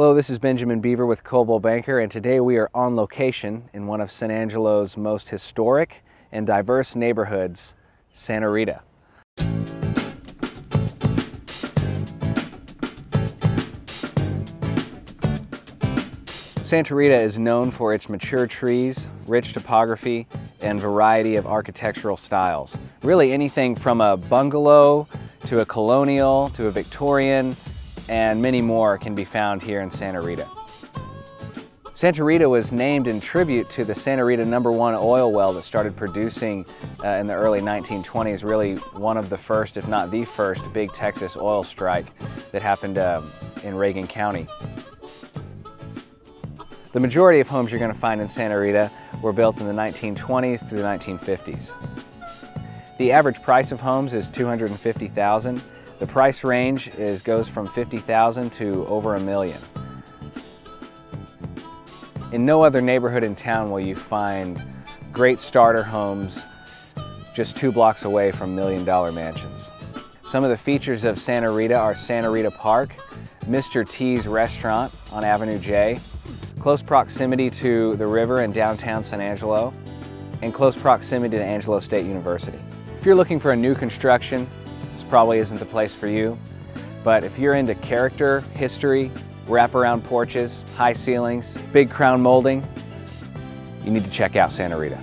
Hello, this is Benjamin Beaver with Coldwell Banker, and today we are on location in one of San Angelo's most historic and diverse neighborhoods, Santa Rita. Santa Rita is known for its mature trees, rich topography, and variety of architectural styles. Really anything from a bungalow to a colonial to a Victorian, and many more can be found here in Santa Rita. Santa Rita was named in tribute to the Santa Rita #1 oil well that started producing in the early 1920s, really one of the first, if not the first, big Texas oil strike that happened in Reagan County. The majority of homes you're going to find in Santa Rita were built in the 1920s through the 1950s. The average price of homes is $250,000. The price range goes from $50,000 to over $1 million. In no other neighborhood in town will you find great starter homes just 2 blocks away from million-dollar mansions. Some of the features of Santa Rita are Santa Rita Park, Mr. T's restaurant on Avenue J, close proximity to the river in downtown San Angelo, and close proximity to Angelo State University. If you're looking for a new construction, this probably isn't the place for you, but if you're into character, history, wraparound porches, high ceilings, big crown molding, you need to check out Santa Rita.